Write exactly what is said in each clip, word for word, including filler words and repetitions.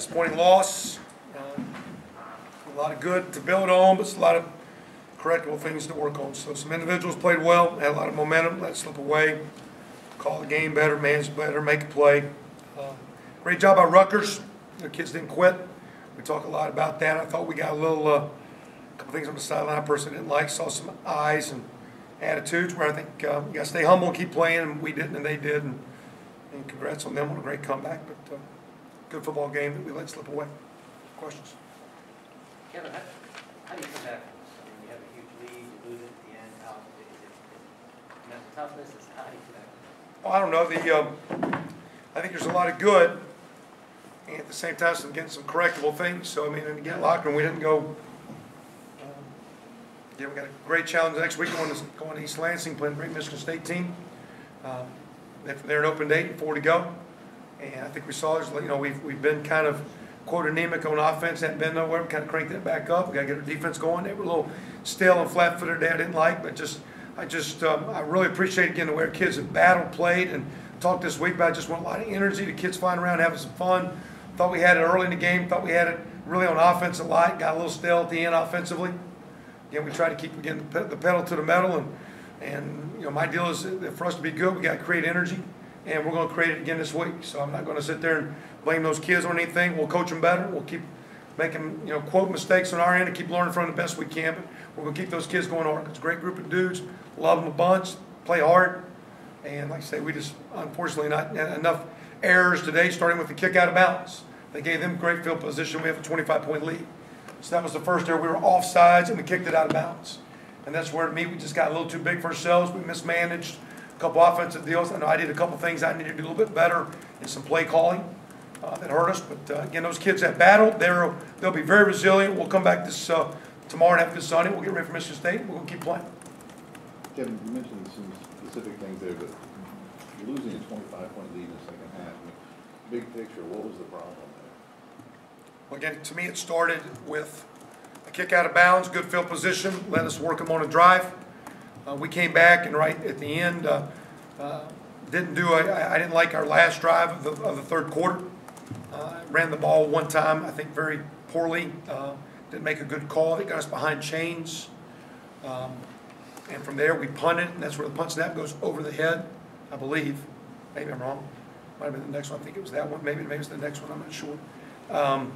disappointing loss. Uh, a lot of good to build on, but it's a lot of correctable things to work on. So some individuals played well, had a lot of momentum, let it slip away, call the game better, manage better, make a play. Uh, great job by Rutgers. Their kids didn't quit. We talk a lot about that. I thought we got a little, uh, couple things on the sideline I personally didn't like. Saw some eyes and attitudes where I think uh, you got to stay humble and keep playing, and we didn't and they did. And, and congrats on them on a great comeback, but uh, good football game that we let slip away. Questions? Kevin, how, how do you come back from this? I mean, you have a huge lead, you lose it at the end. How is it mental toughness? Is how do you come back? Well, I don't know. The uh, I think there's a lot of good, and at the same time, some getting some correctable things. So I mean, and again, locker room, we didn't go. Um, yeah, we got a great challenge next week going to going to East Lansing, playing a great Michigan State team. Um, Then from there, an open date, four to go, and I think we saw, you know, we've we've been kind of quote anemic on offense, hadn't been nowhere. We kind of cranked that back up. We got to get our defense going. They were a little stale and flat-footed today. I didn't like, but just I just um, I really appreciate again the way our kids have battled, played, and talked this week. But I just want a lot of energy. The kids flying around, having some fun. Thought we had it early in the game. Thought we had it really on offense a lot. Got a little stale at the end offensively. Again, we tried to keep again the, the pedal to the metal and. And, you know, my deal is that for us to be good, we got to create energy, and we're going to create it again this week. So I'm not going to sit there and blame those kids on anything. We'll coach them better. We'll keep making, you know, quote mistakes on our end and keep learning from them the best we can. But we're going to keep those kids going hard. It's a great group of dudes. Love them a bunch. Play hard. And like I say, we just unfortunately not had enough errors today, starting with the kick out of bounds. They gave them great field position. We have a twenty-five point lead. So that was the first error. We were offsides, and we kicked it out of bounds. And that's where, to me, we just got a little too big for ourselves. We mismanaged a couple offensive deals. I know I did a couple things I needed to do a little bit better in some play calling uh, that hurt us. But, uh, again, those kids that battled, they're, they'll be very resilient. We'll come back this uh, tomorrow and have a good Sunday. We'll get ready for Michigan State. We'll keep playing. Kevin, you mentioned some specific things there, but losing a twenty-five point lead in the second half, I mean, big picture, what was the problem there? Well, again, to me, it started with kick out of bounds, good field position, let us work them on a drive. Uh, we came back and right at the end, uh, uh, didn't do, a, I didn't like our last drive of the, of the third quarter. Uh, ran the ball one time, I think very poorly. Uh, didn't make a good call. It got us behind chains. Um, and from there we punted, and that's where the punt snap goes over the head, I believe. Maybe I'm wrong. Might have been the next one. I think it was that one. Maybe, maybe it's the next one. I'm not sure. Um,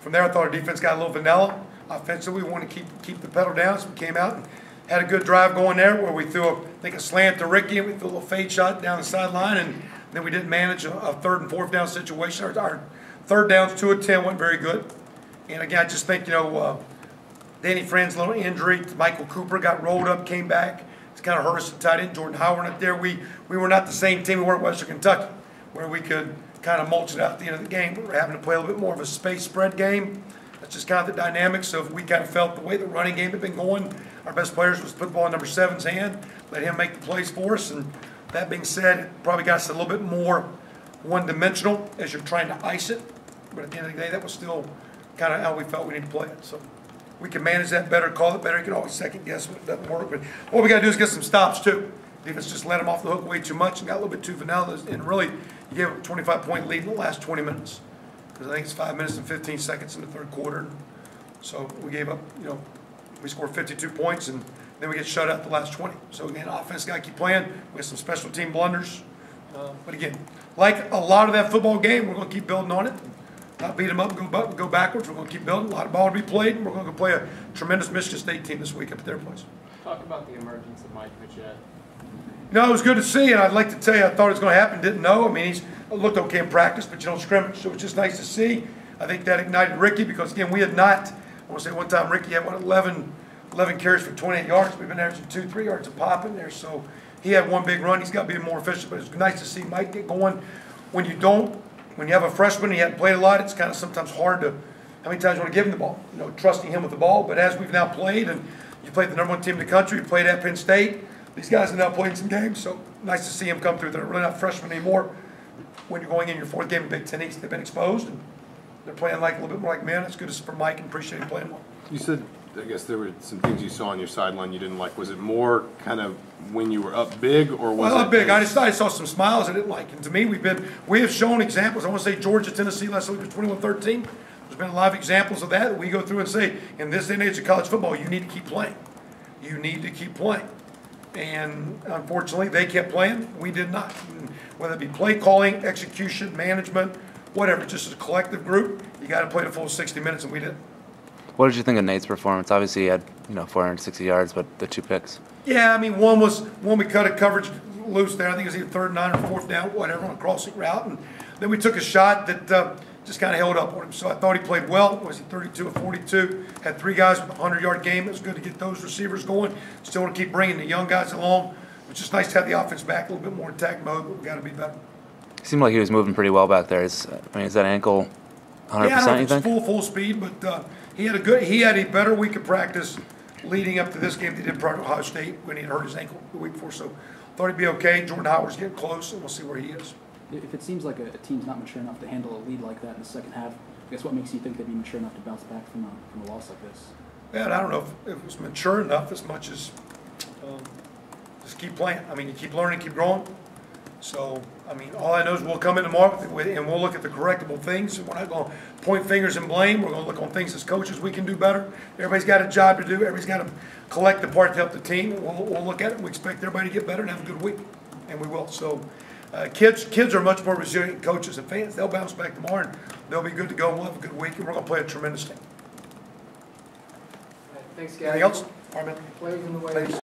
from there I thought our defense got a little vanilla. Offensively, we want to keep keep the pedal down, so we came out and had a good drive going there where we threw, a, I think, a slant to Ricky, and we threw a little fade shot down the sideline, and then we didn't manage a, a third and fourth down situation. Our, our third downs, two of ten, went very good. And, again, I just think, you know, uh, Danny Friend's little injury to Michael Cooper, got rolled up, came back. It's kind of hurt us to tight end. Jordan Howard up there. We, we were not the same team we were at Western Kentucky, where we could kind of mulch it out at the end of the game. We were having to play a little bit more of a space spread game. That's just kind of the dynamics of we kind of felt the way the running game had been going. Our best players was put the ball in number seven's hand, let him make the plays for us. And that being said, it probably got us a little bit more one-dimensional as you're trying to ice it. But at the end of the day, that was still kind of how we felt we needed to play it. So we can manage that better, call it better. You can always second guess when it doesn't work. But what we got to do is get some stops too. Defense just let them off the hook way too much and got a little bit too vanilla. And really, you gave them a twenty-five point lead in the last twenty minutes. Because I think it's five minutes and fifteen seconds in the third quarter. So we gave up, you know, we scored fifty-two points, and then we get shut out the last twenty. So, again, offense got to keep playing. We had some special team blunders. Uh, but, again, like a lot of that football game, we're going to keep building on it. Not beat them up and go, go backwards. We're going to keep building. A lot of ball to be played, and we're going to play a tremendous Michigan State team this week up at their place. Talk about the emergence of Mike Richette. You know, it was good to see, and I'd like to tell you I thought it was going to happen. Didn't know. I mean, he's looked okay in practice, but you don't scrimmage, so it's just nice to see. I think that ignited Ricky because, again, we had not, I want to say one time Ricky had, what, eleven, eleven carries for twenty-eight yards. We've been averaging two, three yards a pop in there, so he had one big run. He's got to be more efficient, but it's nice to see Mike get going. When you don't, when you have a freshman and you haven't played a lot, it's kind of sometimes hard to, how many times you want to give him the ball, you know, trusting him with the ball. But as we've now played, and you played the number one team in the country, you played at Penn State, these guys are now playing some games, so nice to see them come through. They're really not freshmen anymore. When you're going in your fourth game in Big Ten East, they've been exposed, and they're playing like a little bit more like men. It's good for Mike, and appreciate him playing well. You said I guess there were some things you saw on your sideline you didn't like. Was it more kind of when you were up big, or was well, it? Up big. I just I saw some smiles I didn't like. And to me, we've been we have shown examples. I want to say Georgia, Tennessee last week was twenty-one thirteen. There's been a lot of examples of that. We go through and say, in this day and age of college football, you need to keep playing. You need to keep playing. And unfortunately, they kept playing. We did not. Whether it be play calling, execution, management, whatever, just as a collective group, you got to play the full sixty minutes, and we didn't. What did you think of Nate's performance? Obviously, he had, you know, four hundred sixty yards, but the two picks. Yeah, I mean, one was one we cut a coverage loose there. I think it was either third and nine or fourth down, whatever, on a crossing route, and then we took a shot that uh, just kind of held up on him. So I thought he played well. Was he thirty-two or forty-two? Had three guys with a hundred-yard game. It was good to get those receivers going. Still want to keep bringing the young guys along. It's just nice to have the offense back a little bit more attack mode, but we got to be better. It seemed like he was moving pretty well back there. Is, I mean, is that ankle one hundred percent? Yeah, I don't know if it's full full speed, but. Uh, He had a good. He had a better week of practice leading up to this game than he did prior to Ohio State when he had hurt his ankle the week before. So thought he'd be okay. Jordan Howard's getting close, and we'll see where he is. If it seems like a, a team's not mature enough to handle a lead like that in the second half, I guess what makes you think they'd be mature enough to bounce back from a, from a loss like this? Yeah, I don't know if it was mature enough as much as um, just keep playing. I mean, you keep learning, keep growing. So, I mean, all I know is we'll come in tomorrow and we'll look at the correctable things. We're not going to point fingers and blame. We're going to look on things as coaches we can do better. Everybody's got a job to do. Everybody's got to collect the part to help the team. We'll, we'll look at it. We expect everybody to get better and have a good week, and we will. So, uh, kids kids are much more resilient coaches and fans. They'll bounce back tomorrow, and they'll be good to go. We'll have a good week, and we're going to play a tremendous game. All right, thanks, guys. Anything else? All right, man. Players in the way. Thanks.